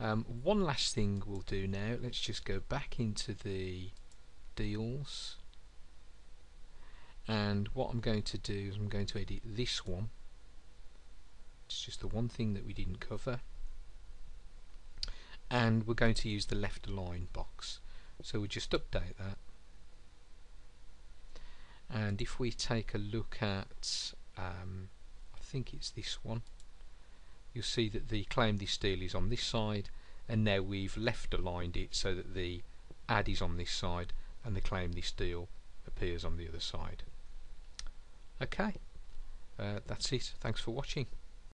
One last thing we'll do now, let's just go back into the deals, and what I'm going to do is I'm going to edit this one. It's just the one thing that we didn't cover, and we're going to use the left align box, so we just update that. And if we take a look at I think it's this one, you'll see that the claim this deal is on this side, and now we've left aligned it so that the add is on this side and the claim this deal appears on the other side. Okay, that's it. Thanks for watching.